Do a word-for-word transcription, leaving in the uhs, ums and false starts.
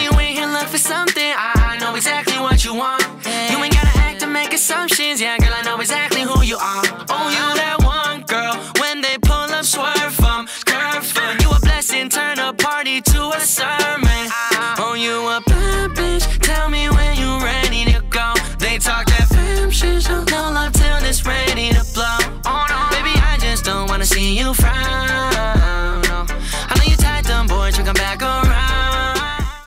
you ain't in love for something. I, I know exactly what you want.